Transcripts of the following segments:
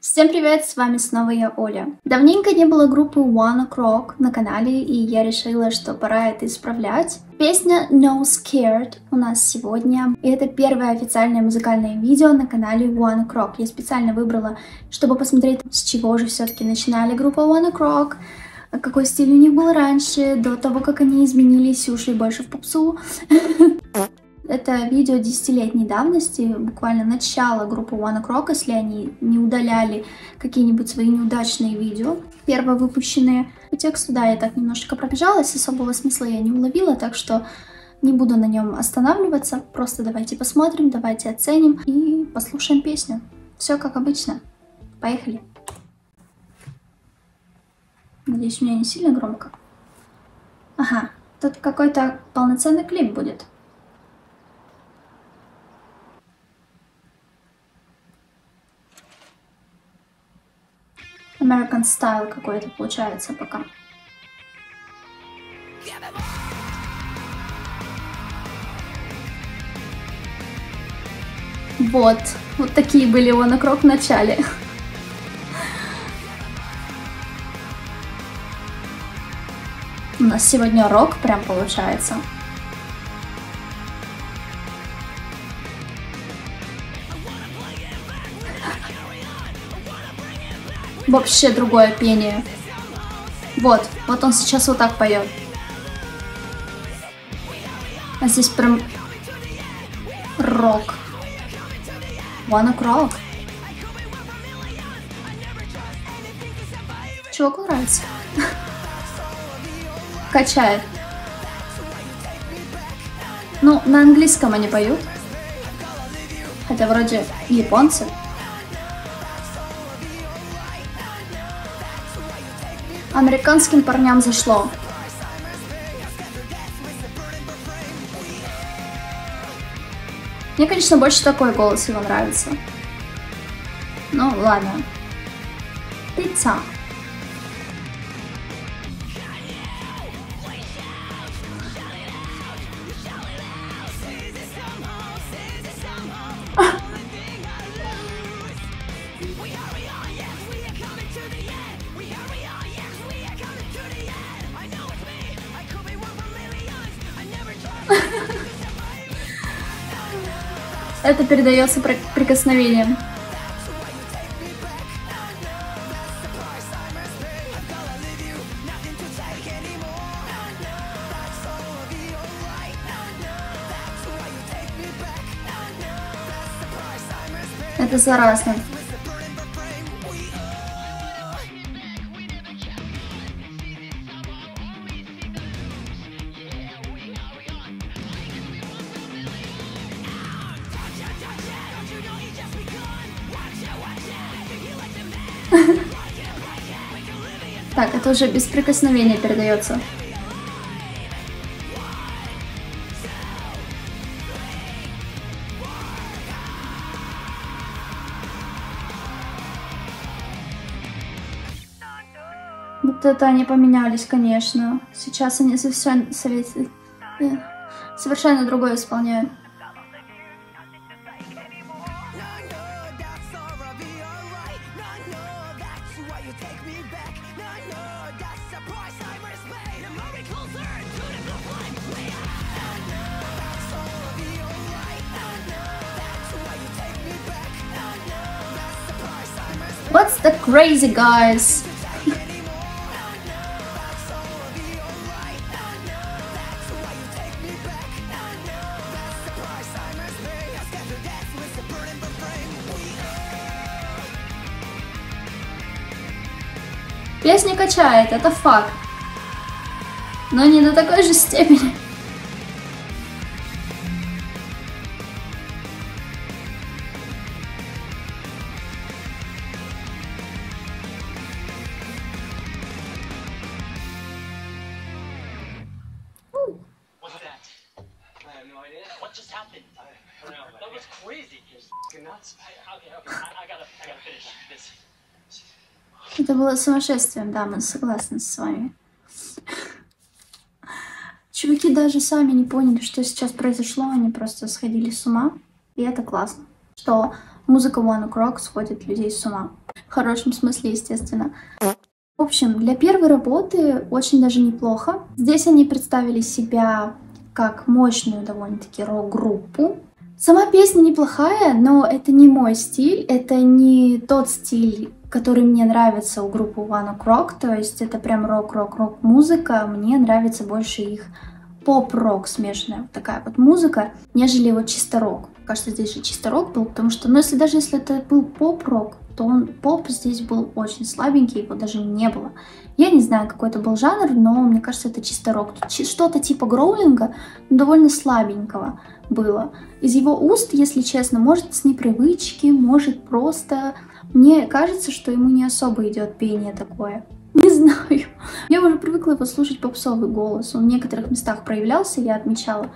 Всем привет, с вами снова я, Оля. Давненько не было группы ONE OK ROCK на канале, и я решила, что пора это исправлять. Песня No Scared у нас сегодня, и это первое официальное музыкальное видео на канале ONE OK ROCK. Я специально выбрала, чтобы посмотреть, с чего же все-таки начинали группа ONE OK ROCK, какой стиль у них был раньше, до того, как они изменились и ушли больше в попсу. Это видео 10-летней давности, буквально начало группы ONE OK ROCK, если они не удаляли какие-нибудь свои неудачные видео, первые выпущенные. По тексту, да, я так немножечко пробежалась, особого смысла я не уловила, так что не буду на нем останавливаться. Просто давайте посмотрим, давайте оценим и послушаем песню. Все как обычно. Поехали. Надеюсь, у меня не сильно громко. Ага, тут какой-то полноценный клип будет. American Style какой-то получается пока. Вот. Вот такие были ONE OK ROCK в начале. У нас сегодня рок прям получается. Вообще другое пение. Вот он сейчас вот так поет. А здесь прям рок. ONE OK ROCK. Чуваку нравится. Качает. Ну, на английском они поют. Хотя вроде японцы. Американским парням зашло. Мне, конечно, больше такой голос его нравится. Ну, ладно. Пицца. Это передается прикосновением. Это заразно. Так, это уже без прикосновения передается. Вот это они поменялись, конечно. Сейчас они совершенно другое исполняют. What's the crazy guys? Песня качает, это факт. Но не до такой же степени. Это было сумасшествием, да, мы согласны с вами. Чуваки даже сами не поняли, что сейчас произошло, они просто сходили с ума, и это классно. Что Музыка One OK Rock сводит людей с ума. В хорошем смысле, естественно. В общем, для первой работы очень даже неплохо. Здесь они представили себя как мощную довольно-таки рок-группу. Сама песня неплохая, но это не мой стиль, это не тот стиль, который мне нравится у группы One OK Rock, то есть это прям рок-рок-рок музыка, мне нравится больше их поп-рок смешанная, вот такая вот музыка, нежели вот чисто рок. Кажется, здесь же чисто рок был, потому что, ну, если даже если это был поп-рок, то он, поп здесь был очень слабенький, его даже не было. Я не знаю, какой это был жанр, но мне кажется, это чисто рок. Что-то типа гроулинга, но довольно слабенького было. Из его уст, если честно, может с непривычки, может просто... Мне кажется, что ему не особо идет пение такое. Не знаю. Я уже привыкла его слушать попсовый голос. Он в некоторых местах проявлялся, я отмечала.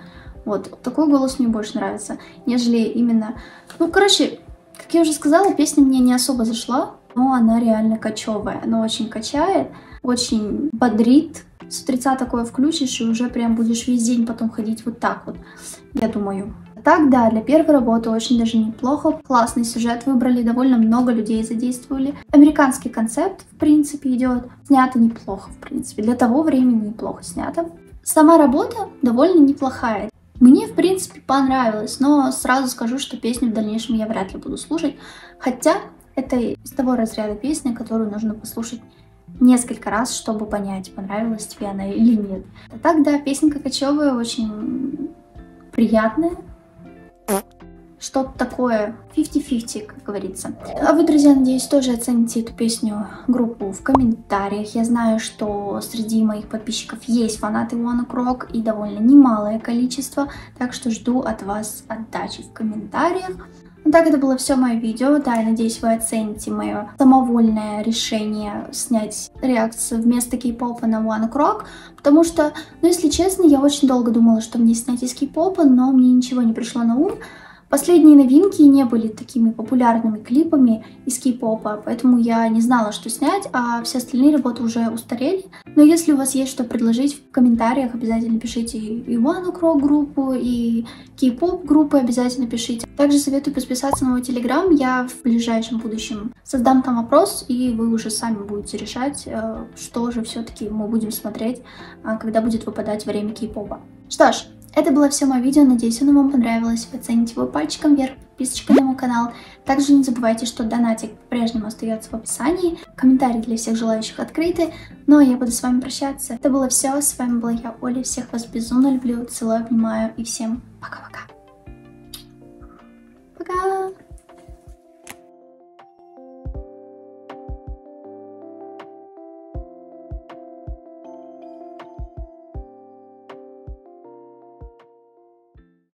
Вот, такой голос мне больше нравится, нежели именно... Ну, короче... Как я уже сказала, песня мне не особо зашла, но она реально кочевая. Она очень качает, очень бодрит. С утреца такое включишь, и уже прям будешь весь день потом ходить вот так вот, я думаю. Так, да, для первой работы очень даже неплохо. Классный сюжет выбрали, довольно много людей задействовали. Американский концепт, в принципе, идет. Снято неплохо, в принципе. Для того времени неплохо снято. Сама работа довольно неплохая. Мне, в принципе, понравилось, но сразу скажу, что песню в дальнейшем я вряд ли буду слушать, хотя это из того разряда песни, которую нужно послушать несколько раз, чтобы понять, понравилась тебе она или нет. А так, да, песенка кочевая, очень приятная, что-то такое 50-50, как говорится. А вы, друзья, надеюсь, тоже оцените эту песню, группу, в комментариях. Я знаю, что среди моих подписчиков есть фанаты One OK Rock и довольно немалое количество, так что жду от вас отдачи в комментариях. Ну так, это было все мое видео. Да, я надеюсь, вы оцените мое самовольное решение снять реакцию вместо кей-попа на One OK Rock, потому что, ну, если честно, я очень долго думала, что мне снять из кей-попа, но мне ничего не пришло на ум. Последние новинки не были такими популярными клипами из кей-попа, поэтому я не знала, что снять, а все остальные работы уже устарели. Но если у вас есть что предложить в комментариях, обязательно пишите и One OK Rock группу, и кей-поп группы обязательно пишите. Также советую подписаться на мой телеграм, я в ближайшем будущем создам там опрос, и вы уже сами будете решать, что же все-таки мы будем смотреть, когда будет выпадать время кей-попа. Что ж. Это было все мое видео, надеюсь, оно вам понравилось. Оцените его пальчиком вверх, подписочка на мой канал. Также не забывайте, что донатик по-прежнему остается в описании. Комментарии для всех желающих открыты. Ну, а я буду с вами прощаться. Это было все, с вами была я, Оля. Всех вас безумно люблю, целую, обнимаю и всем пока-пока. Пока!